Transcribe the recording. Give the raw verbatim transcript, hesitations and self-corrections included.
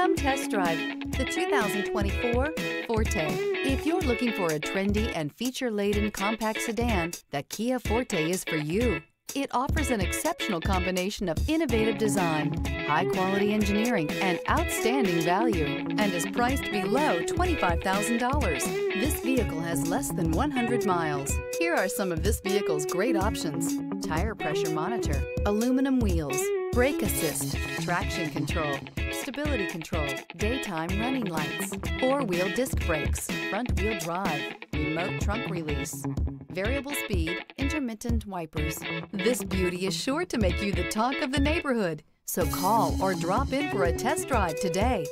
Come test drive the two thousand twenty-four Forte. If you're looking for a trendy and feature-laden compact sedan, the Kia Forte is for you. It offers an exceptional combination of innovative design, high-quality engineering, and outstanding value, and is priced below twenty-five thousand dollars. This vehicle has less than one hundred miles. Here are some of this vehicle's great options: tire pressure monitor, aluminum wheels, brake assist, traction control, stability control, daytime running lights, four-wheel disc brakes, front-wheel drive, remote trunk release, variable speed, intermittent wipers. This beauty is sure to make you the talk of the neighborhood, so call or drop in for a test drive today.